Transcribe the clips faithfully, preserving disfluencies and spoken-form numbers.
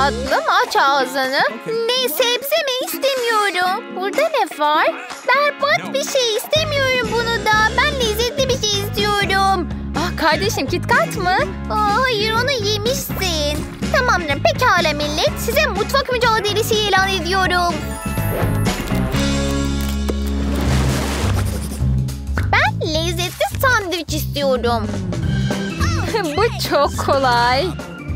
Tatlım, aç ağzını. Ne, sebze mi? İstemiyorum. Burada ne var? Berbat bir şey, istemiyorum bunu da. Ben lezzetli bir şey istiyorum. Ah kardeşim, KitKat mı? Aa, hayır, onu yemişsin. Tamamdır, pekala millet. Size mutfak mücadelesi ilan ediyorum. Ben lezzetli sandviç istiyorum. Bu çok kolay.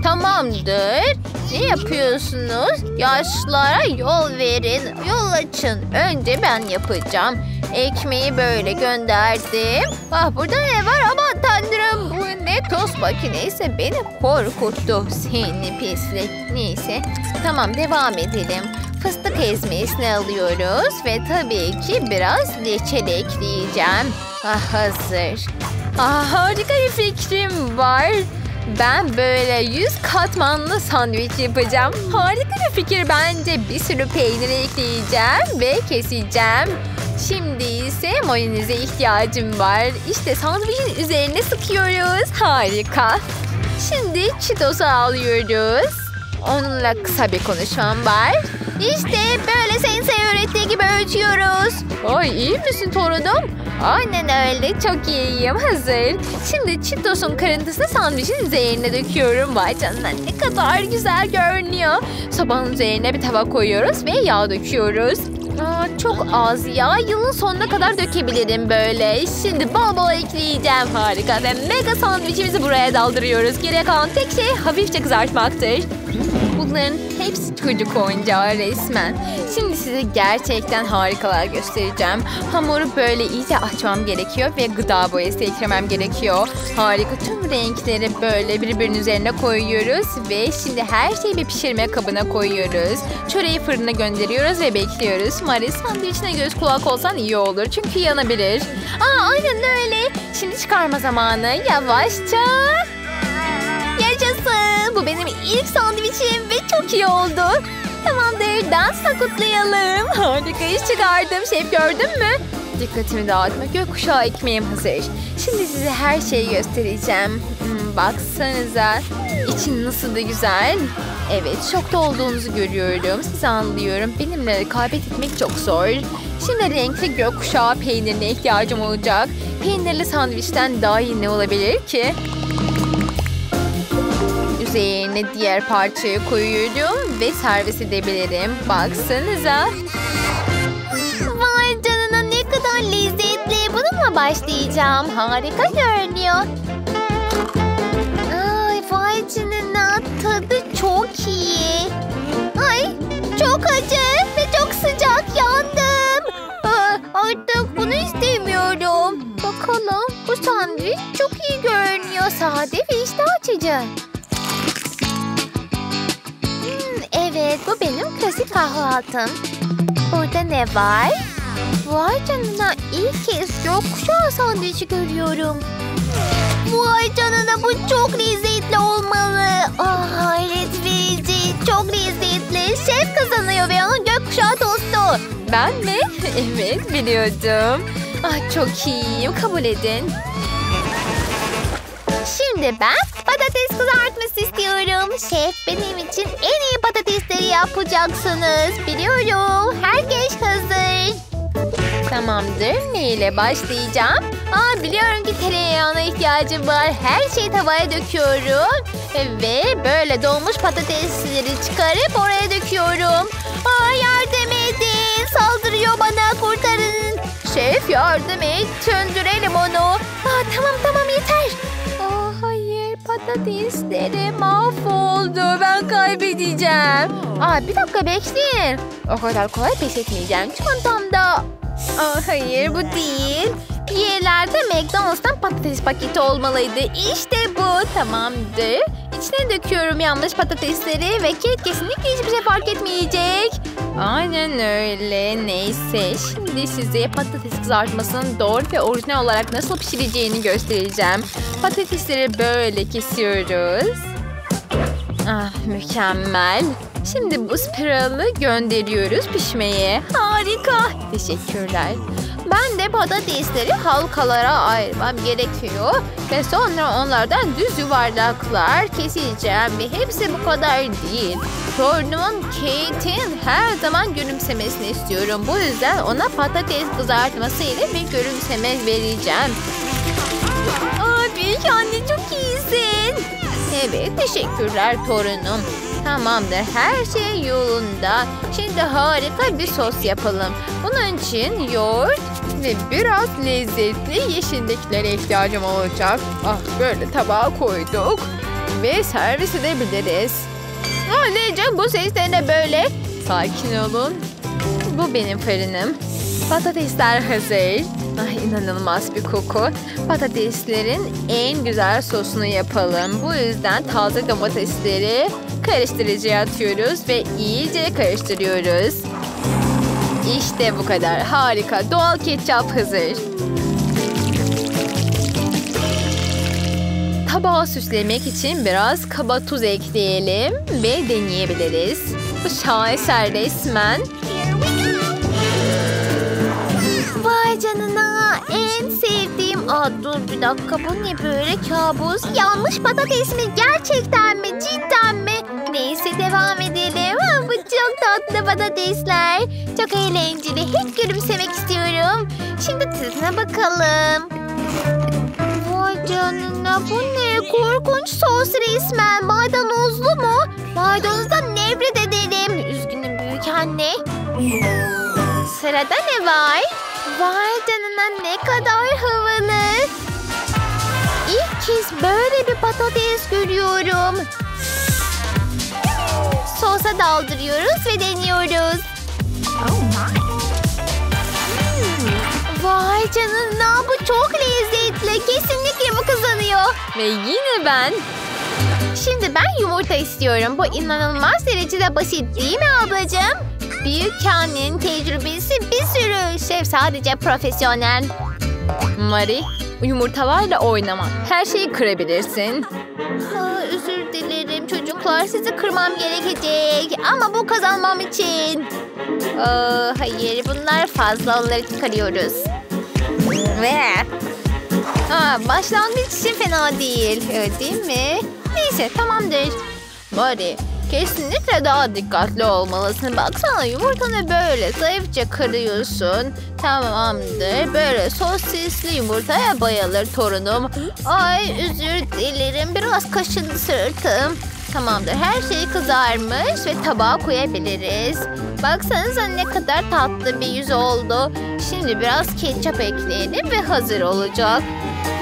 Tamamdır. Ne yapıyorsunuz? Yaşlılara yol verin. Yol açın. Önce ben yapacağım. Ekmeği böyle gönderdim. Ah, burada ne var? Aman tanrım. Bu ne tost makinesi, beni korkuttu. Seni pislik. Neyse. Tamam, devam edelim. Fıstık ezmesini alıyoruz. Ve tabii ki biraz reçel ekleyeceğim. Ah, hazır. Ah, harika bir fikrim var. Ben böyle yüz katmanlı sandviç yapacağım. Harika bir fikir bence. Bir sürü peynir ekleyeceğim ve keseceğim. Şimdi ise mayoneze ihtiyacım var. İşte sandviçin üzerine sıkıyoruz. Harika. Şimdi Cheetos'u alıyoruz. Onunla kısa bir konuşmam var. İşte böyle sensei öğrettiği gibi ölçüyoruz. Ay, iyi misin torunum? Aynen öyle. Çok iyiyim. Hazır. Şimdi Cheetos'un kırıntısını sandviçin üzerine döküyorum. Vay canına, ne kadar güzel görünüyor. Sobanın üzerine bir tava koyuyoruz ve yağ döküyoruz. Aa, çok az yağ. Yılın sonuna kadar dökebilirim böyle. Şimdi bol bol ekleyeceğim. Harika. Ve mega sandviçimizi buraya daldırıyoruz. Geriye kalan tek şey hafifçe kızartmaktır. Bunların hepsi çocuk oyuncağı resmen. Şimdi size gerçekten harikalar göstereceğim. Hamuru böyle iyice açmam gerekiyor ve gıda boyası eklemem gerekiyor. Harika, tüm renkleri böyle birbirinin üzerine koyuyoruz ve şimdi her şeyi bir pişirme kabına koyuyoruz. Çöreği fırına gönderiyoruz ve bekliyoruz. Mari, sandviçine göz kulak olsan iyi olur çünkü yanabilir. Aa, aynen öyle. Şimdi çıkarma zamanı. Yavaşça. Yaşasın. Bu benim ilk sandviçim ve çok iyi oldu. Tamamdır, dansla kutlayalım. Harika iş çıkardım. Şef, gördün mü? Dikkatimi dağıtma. Gökkuşağı ekmeğim hazır. Şimdi size her şeyi göstereceğim. Hmm, baksanıza. İçin nasıl da güzel. Evet, şokta olduğunuzu görüyorum. Sizi anlıyorum. Benimle rekabet etmek çok zor. Şimdi renkli gökkuşağı peynirine ihtiyacım olacak. Peynirli sandviçten daha iyi ne olabilir ki? Üzerine diğer parçayı koyuyorum ve servis edebilirim. Baksanıza. Vay canına, ne kadar lezzetli. Bununla başlayacağım. Harika görünüyor. Ay, vay canına, tadı çok iyi. Ay, çok acı ve çok sıcak, yandım. Aa, artık bunu istemiyorum. Bakalım, bu sandviç çok iyi görünüyor. Sade ve iştah açıcı. Evet, bu benim klasik kahvaltım. Burada ne var? Vay canına, ilk kez gökkuşağı sandviçi görüyorum. Vay canına, bu çok lezzetli olmalı. Ah, hayret verici, çok lezzetli. Şef kazanıyor ve onun gökkuşağı tostu. Ben mi? Evet, biliyordum. Ah, çok iyiyim, kabul edin. Şimdi ben patates kızartması istiyorum. Şef, benim için en iyi patatesleri yapacaksınız. Biliyorum. Herkes hazır. Tamamdır. Ne ile başlayacağım? Aa, biliyorum ki tereyağına ihtiyacım var. Her şeyi tavaya döküyorum. Ve böyle donmuş patatesleri çıkarıp oraya döküyorum. Aa, yardım edin. Saldırıyor bana. Kurtarın. Şef, yardım et. Söndürelim onu. Aa, tamam tamam yeter. Patatesleri mahvoldu. Ben kaybedeceğim. Aa, bir dakika bekleyin. O kadar kolay pes etmeyeceğim. Çantamda. Aa, hayır, bu değil. Yerlerde McDonald's'tan patates paketi olmalıydı. İşte bu. Tamamdır. İçine döküyorum yanlış patatesleri ve kek kesinlikle hiçbir şey fark etmeyecek. Aynen öyle. Neyse, şimdi size patates kızartmasının doğru ve orijinal olarak nasıl pişireceğini göstereceğim. Patatesleri böyle kesiyoruz. Ah, mükemmel. Şimdi bu spiralı gönderiyoruz pişmeye. Harika. Teşekkürler. Ben de patatesleri halkalara ayırmam gerekiyor. Ve sonra onlardan düz yuvarlaklar keseceğim. Ve hepsi bu kadar değil. Torunumun Kate'in her zaman gülümsemesini istiyorum. Bu yüzden ona patates kızartması ile bir gülümseme vereceğim. Aa, Büyükanne çok iyisin. Evet, teşekkürler torunum. Tamamdır, her şey yolunda. Şimdi harika bir sos yapalım. Bunun için yoğurt ve biraz lezzetli yeşilliklere ihtiyacım olacak. Ah, böyle tabağa koyduk ve servis edebiliriz. Anneciğim, bu sesler de böyle. Sakin olun. Bu benim fırınım. Patatesler hazır. Ay, inanılmaz bir koku. Patateslerin en güzel sosunu yapalım. Bu yüzden taze domatesleri karıştırıcıya atıyoruz ve iyice karıştırıyoruz. İşte bu kadar. Harika. Doğal ketçap hazır. Tabağı süslemek için biraz kaba tuz ekleyelim ve deneyebiliriz. Bu şaheser resmen. Vay canına, en sevdiğim. Aa, dur bir dakika, bu ne böyle kabus? Yanmış patates mi? Gerçekten mi? Cidden mi? Neyse, devam edelim. Aa, bu çok tatlı patatesler. Çok eğlenceli. Hep gülümsemek istiyorum. Şimdi tadına bakalım. Vay canına, bu ne? Korkunç sos resmen. Maydanozlu mu? Maydanozdan nefret edelim. Üzgünüm Büyükanne. Sırada ne var? Vay canına, ne kadar havalı. İlk kez böyle bir patates görüyorum. Sosa daldırıyoruz ve deniyoruz. Hmm. Vay canına, bu çok lezzetli. Kesinlikle bu kazanıyor. Ve yine ben. Şimdi ben yumurta istiyorum. Bu inanılmaz derecede basit değil mi ablacığım? Büyükanne'nin tecrübesi bir sürü. Şef sadece profesyonel. Marie, yumurtalarla oynama. Her şeyi kırabilirsin. Aa, özür dilerim çocuklar. Sizi kırmam gerekecek. Ama bu kazanmam için. Aa, hayır, bunlar fazla, onları çıkarıyoruz. Ve Aa, başlangıç için fena değil. Öyle değil mi? Neyse, tamamdır. Marie, kesinlikle daha dikkatli olmalısın. Baksana, yumurtanı böyle zayıfça kırıyorsun. Tamamdır. Böyle sosisli yumurtaya bayılır torunum. Ay, özür dilerim. Biraz kaşındı sırtım. Tamamdır. Her şey kızarmış ve tabağa koyabiliriz. Baksanıza, ne kadar tatlı bir yüz oldu. Şimdi biraz ketçap ekleyelim ve hazır olacak.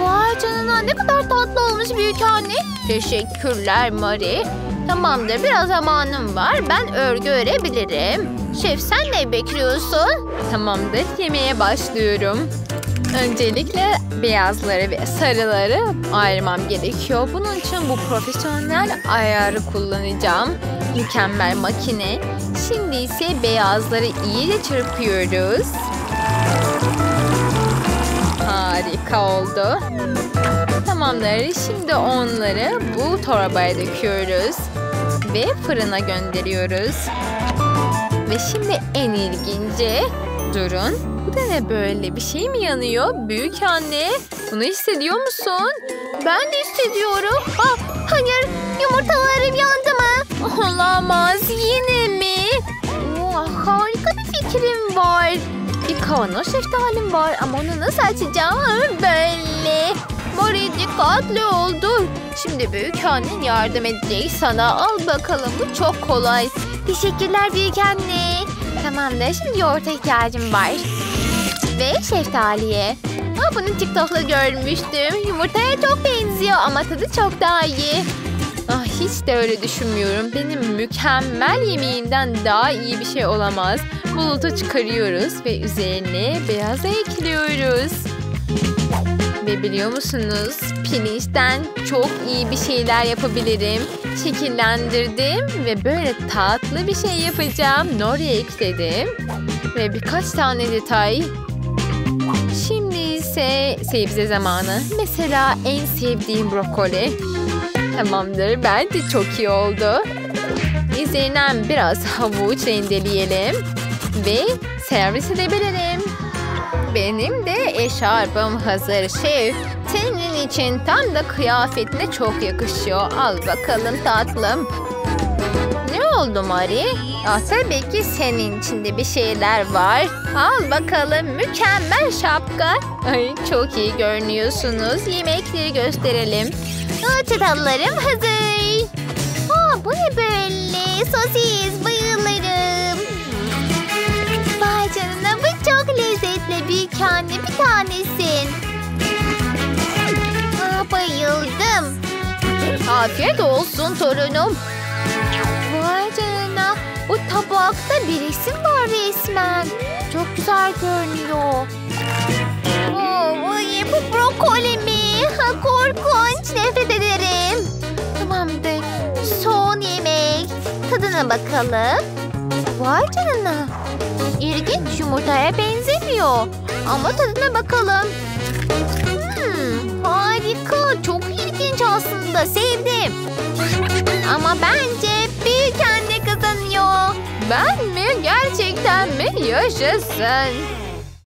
Vay canına, ne kadar tatlı olmuş Büyükanne. Teşekkürler Marie. Tamamdır, biraz zamanım var. Ben örgü örebilirim. Şef, sen ne bekliyorsun? Tamamdır, yemeğe başlıyorum. Öncelikle beyazları ve sarıları ayırmam gerekiyor. Bunun için bu profesyonel ayarı kullanacağım. Mükemmel makine. Şimdi ise beyazları iyice çırpıyoruz. Harika oldu. Tamamdır. Şimdi onları bu torbaya döküyoruz ve fırına gönderiyoruz. Ve şimdi en ilginci, durun. Bu da ne böyle? Bir şey mi yanıyor? Büyükanne, bunu hissediyor musun? Ben de hissediyorum. Ah, hayır, yumurtalarım yandı mı? Olamaz, yine mi? Oh, harika bir fikrim var. Bir kavanoz şeftalim var ama onu nasıl açacağım? Böyle. Marie, dikkatli ol, dur. Şimdi Büyükannen yardım edecek sana. Al bakalım, bu çok kolay. Teşekkürler Büyükanne. Tamamdır, şimdi yoğurta ihtiyacım var. Ve şeftaliye. Aa, bunu TikTok'ta görmüştüm. Yumurtaya çok benziyor ama tadı çok daha iyi. Ah, hiç de öyle düşünmüyorum. Benim mükemmel yemeğimden daha iyi bir şey olamaz. Bulutu çıkarıyoruz ve üzerine beyaz ekliyoruz. Ve biliyor musunuz, pirinçten çok iyi bir şeyler yapabilirim. Şekillendirdim ve böyle tatlı bir şey yapacağım. Nori ekledim ve birkaç tane detay. Şimdi ise sebze zamanı. Mesela en sevdiğim brokoli. Tamamdır, bence çok iyi oldu. Üzerinden biraz havuç rendeleyelim ve servis edebilirim. Benim de eşarbım hazır şef. Senin için tam da kıyafetine çok yakışıyor. Al bakalım tatlım. Ne oldu Mari? Ah, tabii ki senin içinde bir şeyler var. Al bakalım, mükemmel şapka. Ay, çok iyi görünüyorsunuz. Yemekleri gösterelim. Çatallarım hazır. Aa, bu ne böyle? Sosis, bayılırım. Vay canına, bu çok lezzetli. Büyükanne bir tanesin. Aa, bayıldım. Afiyet olsun torunum. Vay canına, bu tabakta bir resim var resmen. Çok güzel görünüyor. Oh, iyi, bu brokoli mi? Ha, korkunç, nefret ederim. Tamamdır, son yemek. Tadına bakalım. Vay canına, İlginç, yumurtaya benzemiyor. Ama tadına bakalım. Hmm, harika, çok ilginç aslında, sevdim. Ama bence Büyükanne kazanıyor. Ben mi? Gerçekten mi? Yaşasın.